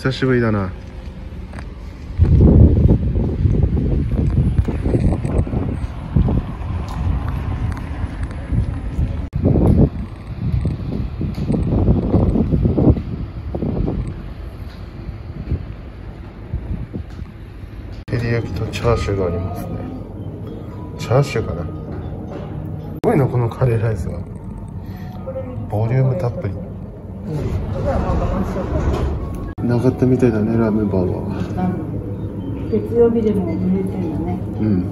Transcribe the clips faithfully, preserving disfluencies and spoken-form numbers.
久しぶりだな。照り焼きとチャーシューがありますね。チャーシューかな。すごいな、このカレーライスは。ボリュームたっぷり。なかったみたいだね、ラーメンバーは。月曜日でも売れてるよね。うん。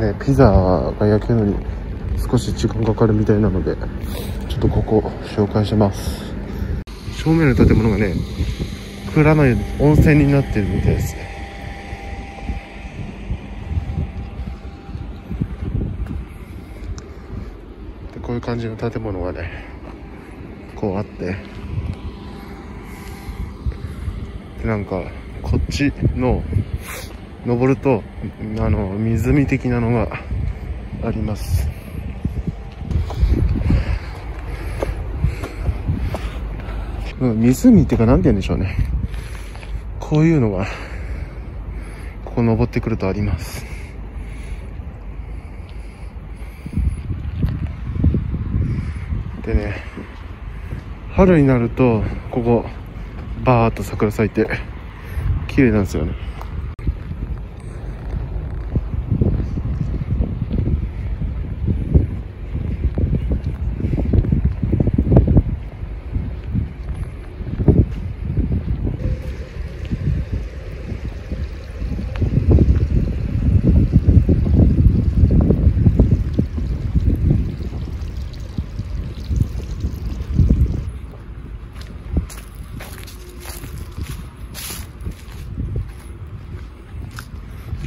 ね、ピザが焼けるのに少し時間かかるみたいなので、ちょっとここ紹介します。正面の建物がね、蔵の温泉になってるみたいですね。で、こういう感じの建物がね、こうあって。なんかこっちの登るとあの湖的なのがあります。湖っていうか何て言うんでしょうね、こういうのがここ登ってくるとあります。でね、春になるとここバーっと桜咲いて綺麗なんですよね。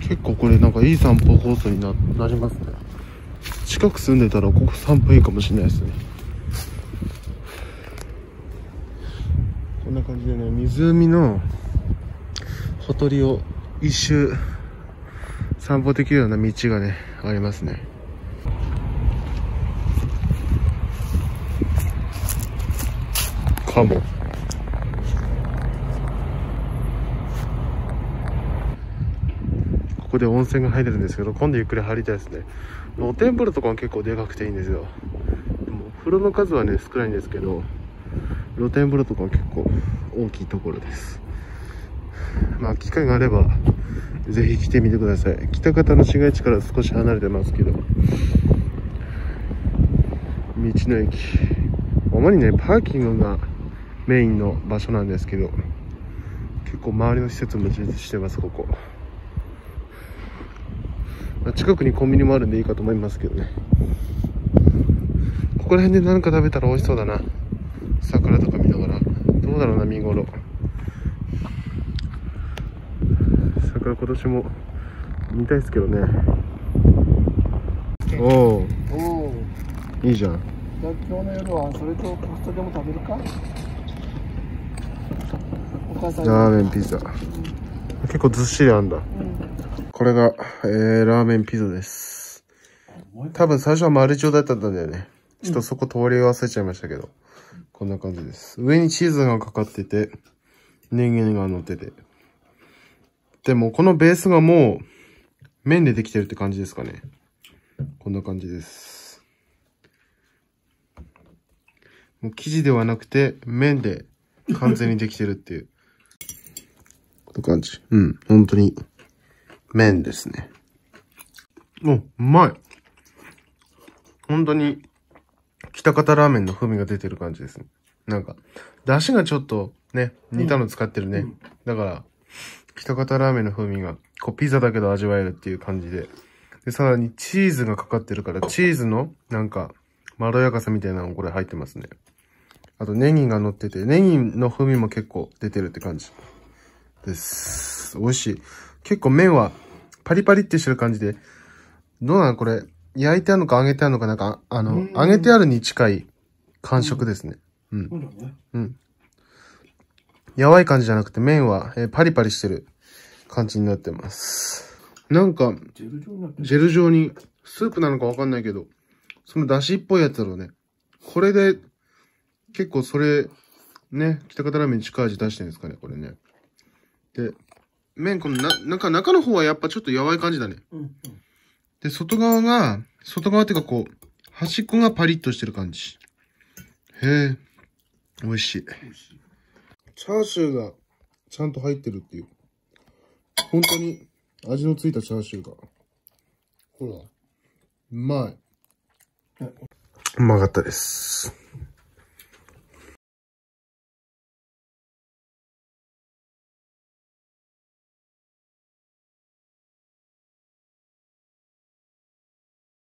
結構これなんかいい散歩コースに な, なりますね。近く住んでたらここ散歩いいかもしれないですね。こんな感じでね、湖のほとりを一周散歩できるような道がねありますね。カモで温泉が入れるんですけど、今度ゆっくり入りたいですね。露天風呂とかも結構でかくていいんですよ。でも風呂の数はね少ないんですけど、露天風呂とかも結構大きいところです。まあ機会があればぜひ来てみてください。北方の市街地から少し離れてますけど、道の駅、主にねパーキングがメインの場所なんですけど、結構周りの施設も充実してます。ここ近くにコンビニもあるんでいいかと思いますけどね。ここら辺で何か食べたら美味しそうだな。桜とか見ながら。どうだろうな、見頃。桜今年も見たいですけどね。おお。おーいいじゃん。じゃあ今日の夜はそれとパスタでも食べるか。お母さんラーメンピザ。結構ずっしりあんだ。これが、えー、ラーメンピザです。多分最初は丸状だったんだよね。ちょっとそこ通り忘れちゃいましたけど。うん、こんな感じです。上にチーズがかかってて、ネギが乗ってて。でもこのベースがもう、麺でできてるって感じですかね。こんな感じです。もう生地ではなくて、麺で完全にできてるっていう。こんな感じ。うん、本当に。麺ですね。お、うまい。本当に、北方ラーメンの風味が出てる感じですね。なんか、出汁がちょっとね、似たの使ってるね。うん、だから、北方ラーメンの風味が、こう、ピザだけど味わえるっていう感じで。で、さらにチーズがかかってるから、チーズの、なんか、まろやかさみたいなのもこれ入ってますね。あと、ネギが乗ってて、ネギの風味も結構出てるって感じです。美味しい。結構麺はパリパリってしてる感じで、どうなのこれ、焼いてあるのか揚げてあるのか、なんか、あの、揚げてあるに近い感触ですね。うん。うん。やわい感じじゃなくて、麺はえパリパリしてる感じになってます。なんか、ジェル状に、スープなのかわかんないけど、その出汁っぽいやつだろうね。これで、結構それ、ね、喜多方ラーメン近味出してるんですかね、これね。で、麺、このな、なんか中の方はやっぱちょっとやわい感じだね。うんうん、で、外側が、外側っていうかこう、端っこがパリッとしてる感じ。へえ、美味しい。美味しい。チャーシューがちゃんと入ってるっていう。本当に味のついたチャーシューが。ほら、うまい。うまかったです。